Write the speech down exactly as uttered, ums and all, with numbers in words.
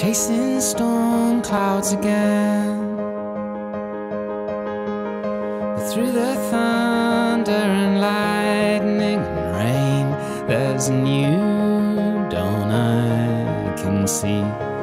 chasing storm clouds again. But through the thunder and lightning and rain, there's a new dawn I can see.